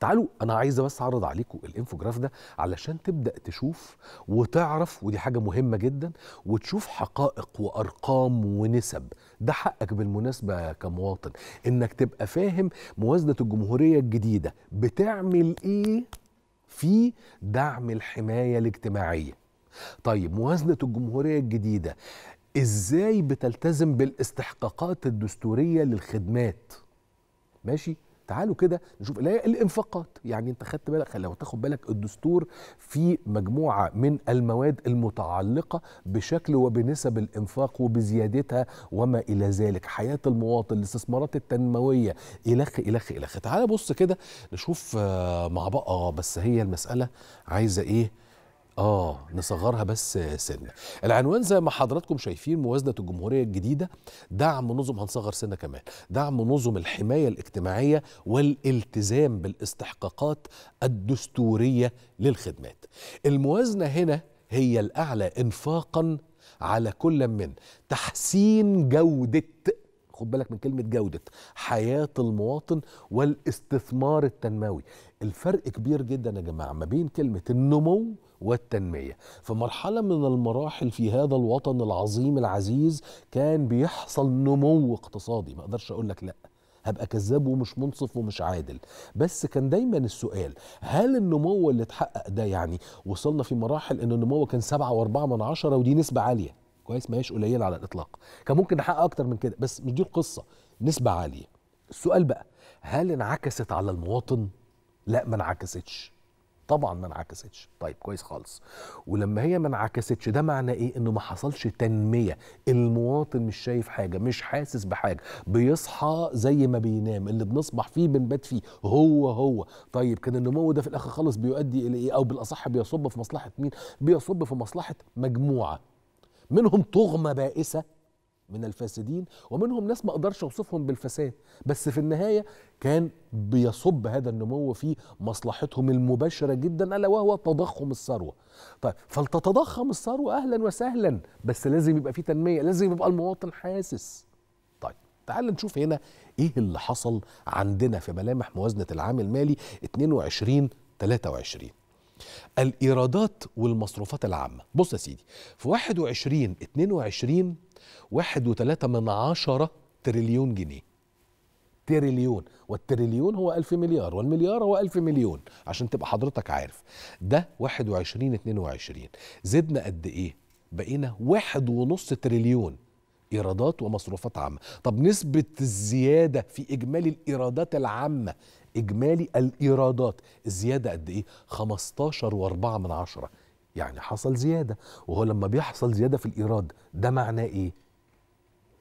تعالوا انا عايزه بس اعرض عليكم الانفوجراف ده علشان تبدا تشوف وتعرف، ودي حاجه مهمه جدا، وتشوف حقائق وارقام ونسب. ده حقك بالمناسبه كمواطن انك تبقى فاهم موازنه الجمهوريه الجديده بتعمل ايه في دعم الحمايه الاجتماعيه. طيب موازنه الجمهوريه الجديده ازاي بتلتزم بالاستحقاقات الدستوريه للخدمات؟ ماشي، تعالوا كده نشوف الانفاقات. يعني انت خدت بالك، لو تاخد بالك، الدستور في مجموعه من المواد المتعلقه بشكل وبنسب الانفاق وبزيادتها وما الى ذلك، حياه المواطن، الاستثمارات التنمويه، الخ. تعال بص كده نشوف مع بعض. بس هي المساله عايزه ايه؟ نصغرها بس سنه. العنوان زي ما حضراتكم شايفين موازنه الجمهوريه الجديده، دعم نظم، هنصغر سنه كمان، دعم نظم الحمايه الاجتماعيه والالتزام بالاستحقاقات الدستوريه للخدمات. الموازنه هنا هي الاعلى انفاقا على كل من تحسين جوده، خد بالك من كلمه جوده، حياه المواطن والاستثمار التنموي. الفرق كبير جدا يا جماعه ما بين كلمه النمو والتنمية. فمرحلة من المراحل في هذا الوطن العظيم العزيز كان بيحصل نمو اقتصادي، ما اقدرش اقول لك لا، هبقى كذاب ومش منصف ومش عادل، بس كان دايما السؤال هل النمو اللي اتحقق ده، يعني وصلنا في مراحل ان النمو كان 7.4 ودي نسبة عالية، كويس، ما هيش قليلة على الاطلاق، كان ممكن نحقق اكتر من كده، بس مش دي القصة، نسبة عالية. السؤال بقى هل انعكست على المواطن؟ لا، ما انعكستش، طبعا ما انعكستش. طيب كويس خالص، ولما هي ما انعكستش ده معنى ايه؟ انه ما حصلش تنميه، المواطن مش شايف حاجه، مش حاسس بحاجه، بيصحى زي ما بينام، اللي بنصبح فيه بنبات فيه، هو. طيب كان النمو ده في الاخر خالص بيؤدي الى ايه؟ او بالاصح بيصب في مصلحه مين؟ بيصب في مصلحه مجموعه، منهم طغمه بائسه من الفاسدين، ومنهم ناس ما اقدرش اوصفهم بالفساد، بس في النهايه كان بيصب هذا النمو في مصلحتهم المباشره جدا، الا وهو تضخم الثروه. طيب فلتتضخم الثروه اهلا وسهلا، بس لازم يبقى في تنميه، لازم يبقى المواطن حاسس. طيب تعال نشوف هنا ايه اللي حصل عندنا في ملامح موازنه العام المالي 22-23. الايرادات والمصروفات العامه. بص يا سيدي، في 21-22 1.3 تريليون جنيه. تريليون، والتريليون هو 1000 مليار، والمليار هو 1000 مليون، عشان تبقى حضرتك عارف. ده 21-22 زدنا قد ايه؟ بقينا 1.5 تريليون ايرادات ومصروفات عامه. طب نسبه الزياده في اجمالي الايرادات العامه، اجمالي الايرادات، الزياده قد ايه؟ 15.4. يعني حصل زياده، وهو لما بيحصل زياده في الايراد ده معناه ايه؟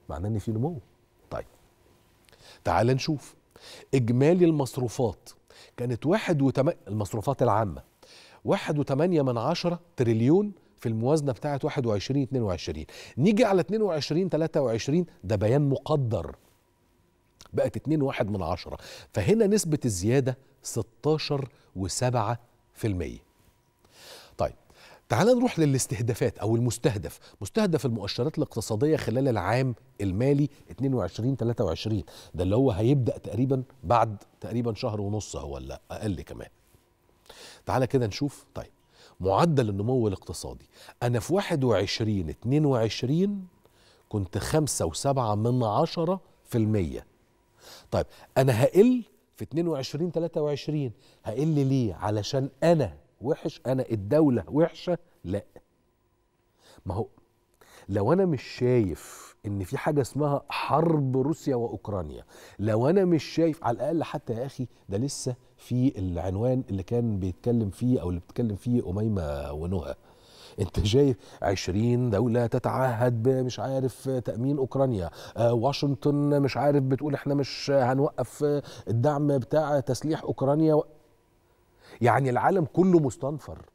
معناه ان في نمو. طيب تعال نشوف اجمالي المصروفات، كانت المصروفات العامه 1.8 تريليون في الموازنه بتاعه 21-22. نيجي على 22-23 ده بيان مقدر، بقت 2.1، فهنا نسبه الزياده 16.7%. طيب تعال نروح للاستهدافات او المستهدف، مستهدف المؤشرات الاقتصاديه خلال العام المالي 22-23، ده اللي هو هيبدا تقريبا بعد تقريبا شهر ونص، هو ولا اقل كمان. تعال كده نشوف. طيب معدل النمو الاقتصادي، انا في 21-22 كنت 5.7%. طيب انا هقل في 22-23، هقل ليه؟ علشان انا وحش، انا الدولة وحشة؟ لا، ما هو لو انا مش شايف ان في حاجة اسمها حرب روسيا واوكرانيا، لو انا مش شايف على الاقل حتى يا اخي، ده لسه في العنوان اللي كان بيتكلم فيه او اللي بتتكلم فيه اميمة ونهى، انت شايف 20 دولة تتعهد بمش عارف تأمين اوكرانيا، واشنطن مش عارف بتقول احنا مش هنوقف الدعم بتاع تسليح اوكرانيا، يعني العالم كله مستنفر،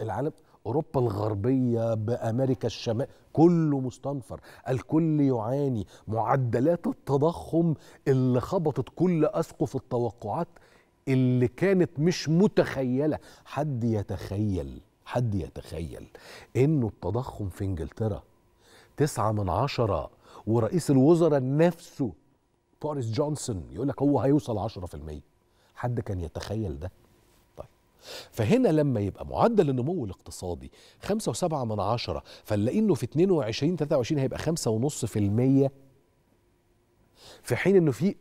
العالم، أوروبا الغربية بأمريكا الشمال كله مستنفر، الكل يعاني، معدلات التضخم اللي خبطت كل أسقف التوقعات اللي كانت مش متخيلة. حد يتخيل إنه التضخم في إنجلترا 9%، ورئيس الوزراء نفسه بوريس جونسون يقول لك هو هيوصل 10%. حد كان يتخيل ده؟ طيب فهنا لما يبقى معدل النمو الاقتصادي 5.7 فنلاقي انه في 22 23 هيبقى 5.5%، في حين انه في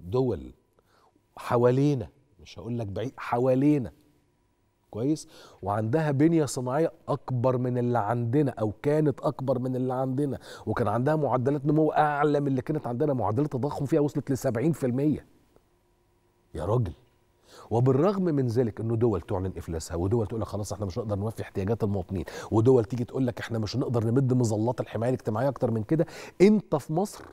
دول حوالينا، مش هقول لك بعيد، حوالينا كويس، وعندها بنية صناعية أكبر من اللي عندنا أو كانت أكبر من اللي عندنا، وكان عندها معدلات نمو أعلى من اللي كانت عندنا، معدلات التضخم فيها وصلت ل70% يا راجل. وبالرغم من ذلك انه دول تعلن افلاسها، ودول تقول لك خلاص احنا مش هنقدر نوفي احتياجات المواطنين، ودول تيجي تقول لك احنا مش هنقدر نمد مظلات الحماية الاجتماعية أكتر من كده، أنت في مصر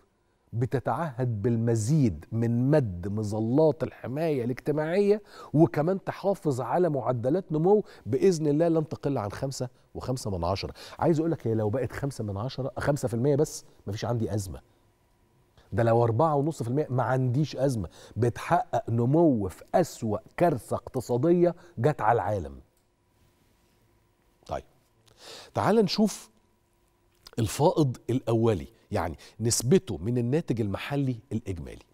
بتتعهد بالمزيد من مد مظلات الحماية الاجتماعية، وكمان تحافظ على معدلات نمو بإذن الله لن تقل عن 5.5. عايز أقولك هي لو بقت 5% بس مفيش عندي أزمة، ده لو 4.5% ما عنديش أزمة، بتحقق نمو في أسوأ كارثة اقتصادية جت على العالم. طيب تعال نشوف الفائض الأولي، يعني نسبته من الناتج المحلي الإجمالي.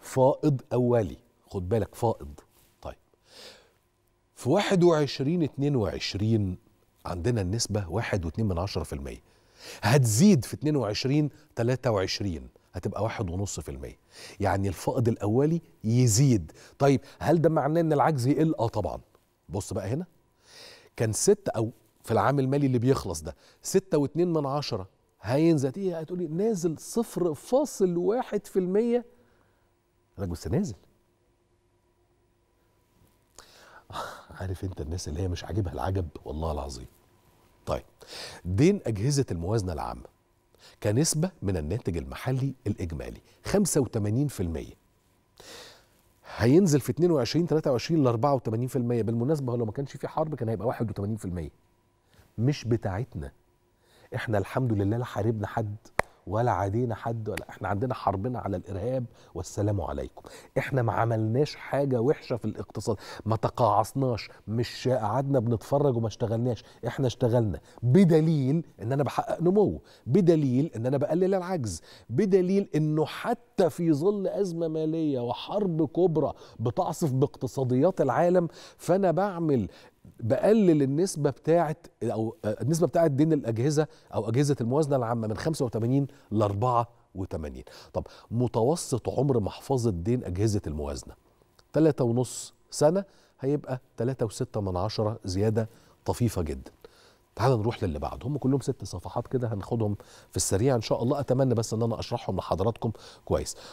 فائض أولي، خد بالك فائض. طيب في 21-22 عندنا النسبة 1.2%، هتزيد في 22-23 هتبقى 1.5%، يعني الفائض الأولي يزيد. طيب هل ده معناه إن العجز يقل؟ آه طبعًا. بص بقى هنا كان 6 أو في العام المالي اللي بيخلص ده 6.2، هينزل ايه؟ هتقولي نازل 0.1%، راجل بس نازل. عارف انت الناس اللي هي مش عاجبها العجب، والله العظيم. طيب دين اجهزه الموازنه العامه كنسبه من الناتج المحلي الاجمالي 85%، هينزل في 22-23 ل 84%. بالمناسبه لو ما كانش في حرب كان هيبقى 81%. مش بتاعتنا احنا، الحمد لله لا حاربنا حد ولا عادينا حد، ولا احنا عندنا حربنا على الارهاب والسلام عليكم. احنا ما عملناش حاجه وحشه في الاقتصاد، ما تقاعصناش، مش قعدنا بنتفرج وما اشتغلناش، احنا اشتغلنا، بدليل ان انا بحقق نمو، بدليل ان انا بقلل العجز، بدليل انه حتى في ظل ازمه ماليه وحرب كبرى بتعصف باقتصاديات العالم، فانا بقلل النسبة بتاعت دين الأجهزة أو أجهزة الموازنة العامة من 85 ل 84. طب متوسط عمر محفظة دين أجهزة الموازنة 3.5 سنة، هيبقى 3.6، زيادة طفيفة جدا. تعال نروح للي بعد، هم كلهم 6 صفحات كده، هناخدهم في السريع إن شاء الله، أتمنى بس إن أنا أشرحهم لحضراتكم كويس.